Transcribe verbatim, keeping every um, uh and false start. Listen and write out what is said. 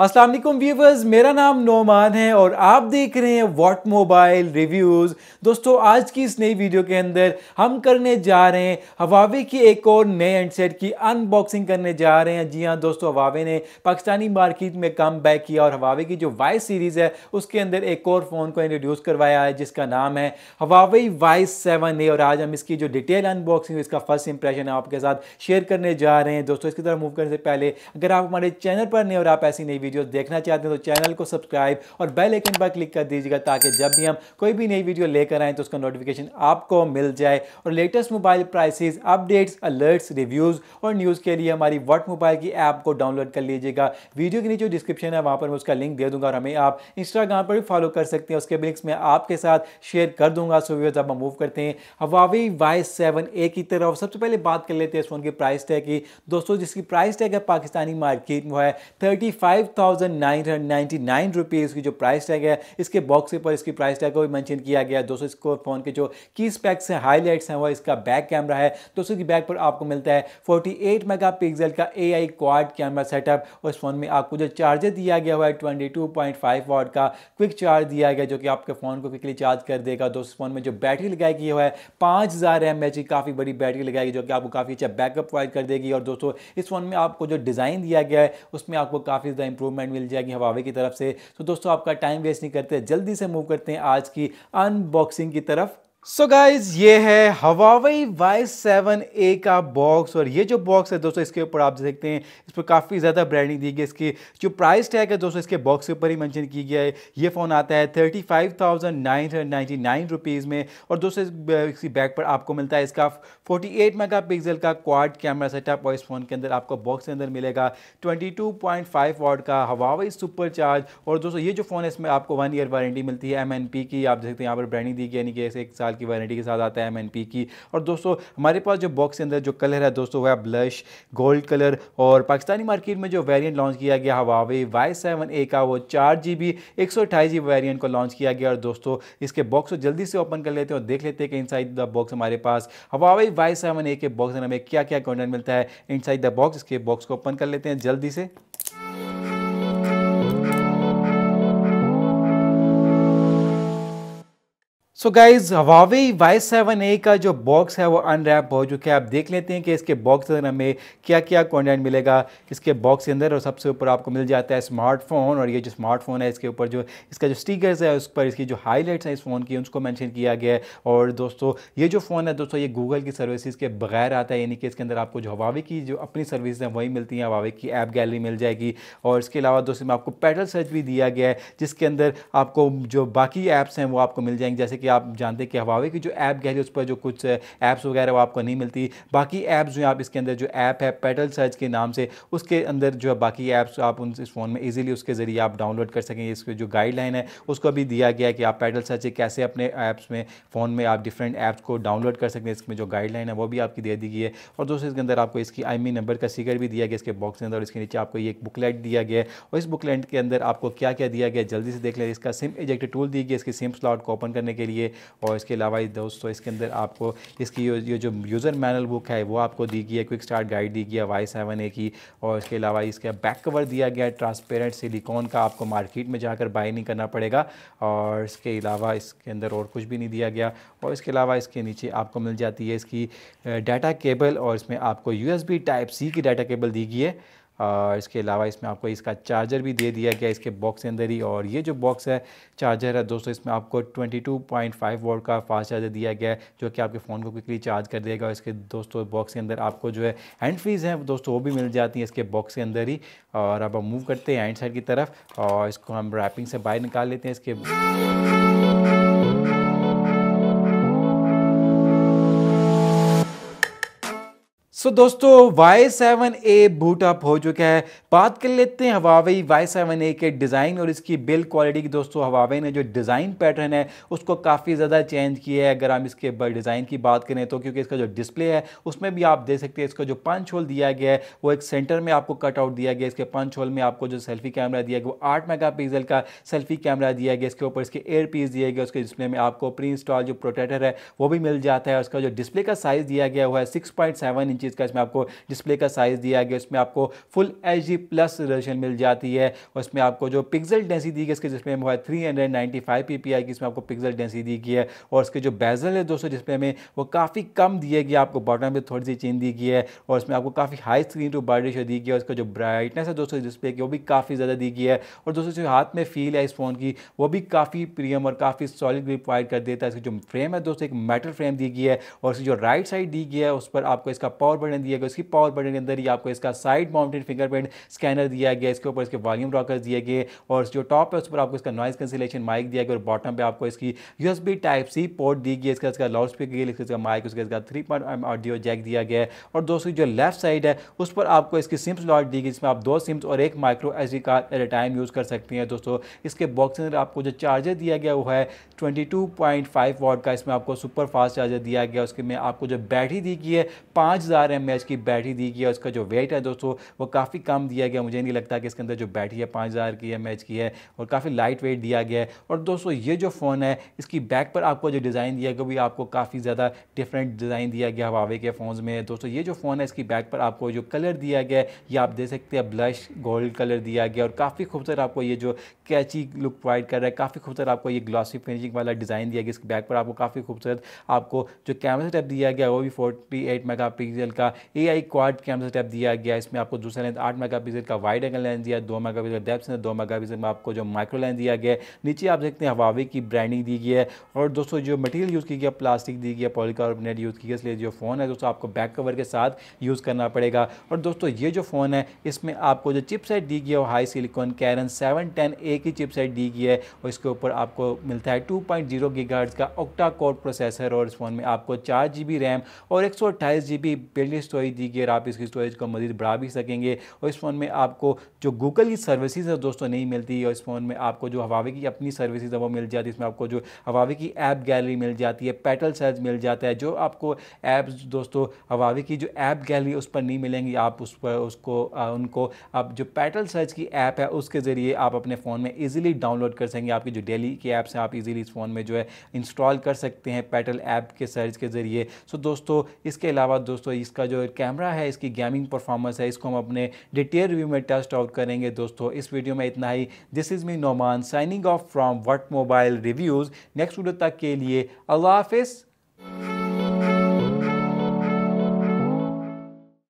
अस्सलाम वालेकुम व्यूअर्स, मेरा नाम नौमान है और आप देख रहे हैं वॉट मोबाइल रिव्यूज़। दोस्तों, आज की इस नई वीडियो के अंदर हम करने जा रहे हैं Huawei की एक और नए हैंडसेट की अनबॉक्सिंग करने जा रहे हैं। जी हाँ दोस्तों, Huawei ने पाकिस्तानी मार्केट में कम बैक किया और Huawei की जो Y सीरीज़ है उसके अंदर एक और फ़ोन को इंट्रोड्यूस करवाया है जिसका नाम है Huawei Y सेवन A। और आज हम इसकी जो डिटेल अनबॉक्सिंग, इसका फर्स्ट इंप्रेशन आपके साथ शेयर करने जा रहे हैं। दोस्तों, इसकी तरफ मूव करने से पहले अगर आप हमारे चैनल पर नए और आप ऐसी नई वीडियो देखना चाहते हैं तो चैनल को सब्सक्राइब और बेल आइकन पर क्लिक कर दीजिएगा ताकि जब भी हम कोई भी नई वीडियो लेकर आएँ तो उसका नोटिफिकेशन आपको मिल जाए। और latest mobile prices, updates, alerts, reviews और न्यूज़ के लिए हमारी वॉट मोबाइल की ऐप को डाउनलोड कर लीजिएगा। वीडियो के नीचे डिस्क्रिप्शन है, वहाँ पर मैं उसका लिंक दे दूँगा और हमें आप इंस्टाग्राम पर भी फॉलो कर सकते हैं, उसके लिंक्स मैं आपके साथ शेयर कर दूँगा। सो व्यूअर्स, अब हम मूव करते हैं Huawei Y सेवन A की तरफ। सबसे पहले बात कर लेते हैं इस फोन की प्राइस टैग की। दोस्तों, जिसकी प्राइस टैग है पाकिस्तानी मार्केट में है थर्टी फाइव उनतालीस सौ निन्यानवे रुपीस की जो प्राइस टैग है। इसके बॉक्स पर इसकी प्राइस टैग को भी मेंशन किया गया है। दोस्तों, इसको फोन के जो की स्पेक्स हैं, हाईलाइट्स हैं, वो इसका बैक कैमरा है। दोस्तों, की बैक पर आपको मिलता है अड़तालीस मेगापिक्सल का एआई क्वाड कैमरा सेटअप और इस फोन में आपको जो चार्जर दिया गया हुआ है बाईस पॉइंट पाँच वाट का क्विक चार्ज दिया गया जो कि आपके फोन को क्विकली चार्ज कर देगा। दोस्तों, फोन में जो बैटरी लगाई गई है पाँच हज़ार एमएच की काफ़ी बड़ी बैटरी लगाई जो कि आपको काफ़ी अच्छा बैकअप प्रोवाइड कर देगी। और दोस्तों, इस फोन में आपको जो डिज़ाइन दिया गया है उसमें आपको काफ़ी ज़्यादा इंप्रूवमेंट मिल जाएगी Huawei की तरफ से। तो दोस्तों, आपका टाइम वेस्ट नहीं करते, जल्दी से मूव करते हैं आज की अनबॉक्सिंग की तरफ। सो so गाइज, ये है Huawei Y सेवन A का बॉक्स और ये जो बॉक्स है दोस्तों, इसके ऊपर आप देखते हैं इस पर काफ़ी ज़्यादा ब्रांडिंग दी गई। इसकी जो प्राइस टैग है दोस्तों, इसके बॉक्स के ऊपर ही मेंशन की गया है। ये फ़ोन आता है thirty five thousand nine hundred ninety nine rupees में। और दोस्तों, इसकी बैक पर आपको मिलता है इसका फोर्टी एट मेगा पिक्सल का क्वाड कैमरा सेटअप और इस फ़ोन के अंदर आपको बॉक्स के अंदर मिलेगा twenty two point five watt का Huawei सुपर चार्ज। और दोस्तों, ये जो फ़ोन है इसमें आपको वन ईयर वारंटी मिलती है एम एन पी की। आप देखते हैं यहाँ पर ब्रांडिंग दी गई, यानी कि एक की वारंटी के साथ आता है एमएनपी की। और दोस्तों, हमारे पास जो बॉक्स के अंदर जो कलर है दोस्तों, वह ब्लश, गोल्ड कलर। और पाकिस्तानी मार्केट में जो वेरिएंट लॉन्च किया गया Huawei Y सेवन A का, वो चार जी बी एक सौ अट्ठाईस जी बी वेरियंट को लॉन्च किया गया। और दोस्तों, इसके बॉक्स को जल्दी से ओपन कर लेते हैं और देख लेते हैं कि इनसाइड द बॉक्स हमारे पास Huawei Y सेवन A के बॉक्स में हमें क्या क्या कंटेंट मिलता है इनसाइड द बॉक्स। इसके बॉक्स को ओपन कर लेते हैं जल्दी से। So so guys, Huawei Y seven A का जो बॉक्स है वो अनरैप हो चुका है। आप देख लेते हैं कि इसके बॉक्स के अंदर हमें क्या क्या कंटेंट मिलेगा इसके बॉक्स के अंदर। और सबसे ऊपर आपको मिल जाता है स्मार्टफोन और ये जो स्मार्टफोन है इसके ऊपर जो इसका जो स्टिकर्स है उस पर इसकी जो हाईलाइट्स हैं इस फ़ोन की उनको मेंशन किया गया है। और दोस्तों, ये जो फ़ोन है दोस्तों, ये गूगल की सर्विसेज के बगैर आता है, यानी कि इसके अंदर आपको जो Huawei की जो अपनी सर्विस हैं वही मिलती हैं। Huawei की ऐप गैलरी मिल जाएगी और इसके अलावा दोस्तों, में आपको पेटल सर्च भी दिया गया है जिसके अंदर आपको जो बाकी ऐप्स हैं वो आपको मिल जाएंगे। जैसे कि आप जानते हैं कि Huawei की जो ऐप गैलरी उस पर जो कुछ ऐप्स वगैरह वो आपको नहीं मिलती। बाकी ऐप्स जो आप इसके अंदर जो ऐप है पेटल सर्च के नाम से उसके अंदर जो बाकी ऐप्स आप उन इस फ़ोन में इजीली उसके ज़रिए आप डाउनलोड कर सकेंगे। इसकी जो गाइडलाइन है उसको भी दिया गया है कि आप पेटल सर्च से कैसे अपने ऐप्स में फ़ोन में आप डिफरेंट ऐप्स को डाउनलोड कर सकते हैं। इसमें जो गाइडलाइन है वो भी आपकी दे दी गई है। और दोस्तों, इसके अंदर आपको इसकी आईमी नंबर का स्टिकर भी दिया गया इसके बॉक्स के अंदर और इसके नीचे आपको ये एक बुकलेट दिया गया है। और इस बुकलेट के अंदर आपको क्या क्या दिया गया जल्दी से देख लें। इसका सिम एजेक्टर टूल दी गई इसकी सिम स्लॉट को ओपन करने के लिए। और इसके अलावा दोस्तों, इसके अंदर आपको इसकी ये जो, जो यूज़र मैनुअल बुक है वो आपको दी गई है, क्विक स्टार्ट गाइड दी गई Y सेवन A की। और इसके अलावा इसका बैक कवर दिया गया है ट्रांसपेरेंट सिलिकॉन का, आपको मार्केट में जाकर बाय नहीं करना पड़ेगा। और इसके अलावा इसके अंदर और कुछ भी नहीं दिया गया। और इसके अलावा इसके नीचे आपको मिल जाती है इसकी डाटा केबल और इसमें आपको U S B type C की डाटा केबल दी गई है। और इसके अलावा इसमें आपको इसका चार्जर भी दे दिया गया इसके बॉक्स के अंदर ही। और ये जो बॉक्स है चार्जर है दोस्तों, इसमें आपको बाईस पॉइंट पाँच वोल्ट का फास्ट चार्जर दिया गया है जो कि आपके फ़ोन को क्विकली चार्ज कर देगा। और इसके दोस्तों बॉक्स के अंदर आपको जो है हैंड फ्रीज हैं दोस्तों, वो भी मिल जाती हैं इसके बॉक्स के अंदर ही। और अब हम मूव करते हैं हैंड साइड की तरफ और इसको हम रैपिंग से बाहर निकाल लेते हैं इसके। सो so, दोस्तों, Y seven A boot up हो चुका है। बात कर लेते हैं Huawei Y सेवन A के डिज़ाइन और इसकी बिल्ड क्वालिटी की। दोस्तों, Huawei ने जो डिज़ाइन पैटर्न है उसको काफ़ी ज़्यादा चेंज किया है। अगर हम इसके डिज़ाइन की बात करें तो क्योंकि इसका जो डिस्प्ले है उसमें भी आप देख सकते हैं इसका जो पंच होल दिया गया है वो एक सेंटर में आपको कटआउट दिया गया। इसके पंच होल में आपको जो सेल्फी कैमरा दिया गया वो आठ मेगा पिक्सल का सेल्फी कैमरा दिया गया। इसके ऊपर इसके एयर पीस दिए गए, उसके डिस्प्ले में आपको प्री इंस्टॉल जो प्रोटेक्टर है वो भी मिल जाता है। उसका जो डिस्प्ले का साइज़ दिया गया हुआ है six point seven inches का इसमें आपको डिस्प्ले का साइज़ दिया गया, इसमें आपको full H D plus resolution मिल जाती है। उसमें आपको जो पिक्सल डेंसिटी दी गई इसके डिस्प्ले में three hundred ninety five P P I की इसमें आपको पिक्सल डेंसिटी दी गई है। और इसके जो बेजल है दोस्तों डिस्प्ले में वो काफ़ी कम दिए गए, आपको बॉटम में थोड़ी सी चेन दी गई है और इसमें आपको काफ़ी high screen to body ratio दी गई है। उसका जो ब्राइटनेस है दोस्तों डिस्प्ले की वो भी काफ़ी ज़्यादा दी गई है। और दोस्तों जो हाथ में फील है इस फ़ोन की वो भी काफ़ी प्रीमियम और काफ़ी सॉलिड ग्रिप प्रोवाइड कर देता है। इसकी जो फ्रेम है दोस्तों एक मेटल फ्रेम दी गई है और इसकी जो राइट साइड दी गई है उस पर आपको इसका पावर बटन दिया गया। इसकी पावर बटन के अंदर ही आपको इसका साइड माउंटेड फिंगरप्रिंट स्कैनर दिया गया, इसके ऊपर इसके वॉल्यूम रॉकर्स दिए गए और जो टॉप है उस पर आपको इसका नॉइस कैंसिलेशन माइक दिया गया और बॉटम पर आपको इसकी U S B type C port दी गई, इसका इसका लाउड स्पीकर, इसका माइक, उसके इसका थ्री पॉइंट ऑडियो जैक दिया गया है। और दोस्तों जो लेफ्ट साइड है उस पर आपको इसकी सिम स्लॉट दी गई, इसमें आप दो सिम्स और एक micro SD card at a time use कर सकते हैं। दोस्तों इसके बॉक्स के अंदर आपको जो चार्जर दिया गया वो है बाईस पॉइंट फाइव वाट का, इसमें आपको सुपर फास्ट चार्जर दिया गया। उसके में आपको जो बैटरी दी गई है पाँच हज़ार एमएएच की बैटरी दी गई है। उसका जो वेट है दोस्तों वो काफ़ी कम दिया गया, मुझे नहीं लगता कि इसके अंदर जो बैटरी है पाँच हज़ार की एमएएच की है और काफ़ी लाइट वेट दिया गया है। और दोस्तों ये जो फ़ोन है इसकी बैक पर आपको जो डिज़ाइन दिया गया वो भी आपको काफ़ी ज़्यादा डिफरेंट डिज़ाइन दिया गया हुआवे के फ़ोन में। दोस्तों ये जो फ़ोन है इसकी बैक पर आपको जो कलर दिया गया है ये आप देख सकते हैं, ब्लश गोल्ड कलर दिया गया और काफ़ी खूबसूरत आपको ये जो कैची लुक प्रोवाइड कर रहा है, काफ़ी खूबसूरत आपको ये ग्लॉसी फिनिशिंग वाला डिज़ाइन दिया गया। इसके बैक पर आपको काफ़ी खूबसूरत आपको जो कैमरा स्टेप दिया गया वो भी अड़तालीस मेगापिक्सल का एआई क्वाड कैमरा स्टेप दिया गया। इसमें आपको दूसरा लेंस आठ मेगापिक्सल का वाइड एंगल लेंस दिया, दो मेगापिक्सल डेप्थ से दो मेगापिक्सल में आपको जो माइक्रो लेंस दिया गया। नीचे आप देखते हैं Huawei की ब्रांडिंग दी गई है और दोस्तों जो मटीरियल यूज़ की गया प्लास्टिक दी गया, पॉलीकार्बोनेट यूज़ की गई, इसलिए जो फ़ोन है दोस्तों आपको बैक कवर के साथ यूज़ करना पड़ेगा। और दोस्तों ये जो फ़ोन है इसमें आपको जो चिपसेट दी गई है वो HiSilicon Kirin seven ten A की चिपसेट दी गई है और इसके ऊपर आपको मिलता है टू पॉइंट ज़ीरो गीगाहर्ट्ज़ का ऑक्टा कोर प्रोसेसर। और इस फोन में आपको चार जी बी रैम और एक सौ अट्ठाईस जी बी बिल्ड स्टोरेज दी गई और आप इसकी स्टोरेज को मज़ीद बढ़ा भी सकेंगे। और इस फ़ोन में आपको जो गूगल की सर्विसेज है दोस्तों नहीं मिलती और इस फ़ोन में आपको जो Huawei की अपनी सर्विसेज है वो मिल जाती है। इसमें आपको जो Huawei की ऐप गैलरी मिल जाती है, पेटल सर्च मिल जाता है, जो आपको ऐप्स दोस्तों Huawei की जो ऐप गैलरी उस पर नहीं मिलेंगी, आप उस पर उसको उनको आप जो पेटल सर्च की ऐप है उसके ज़रिए आप अपने फ़ोन में ईजिली डाउनलोड कर सकेंगे। आपकी जो डेली की ऐप्स हैं आप इजीली इस फ़ोन में जो है इंस्टॉल कर सकते हैं पेटल ऐप के सर्च के ज़रिए। सो दोस्तों इसके अलावा दोस्तों इसका जो कैमरा है इसकी गेमिंग परफॉर्मेंस है इसको हम अपने डिटेल रिव्यू में टेस्ट आउट करेंगे। दोस्तों इस वीडियो में इतना ही। This is me Nauman signing off from what mobile reviews. Next video तक के लिए अल्लाह हाफिज़।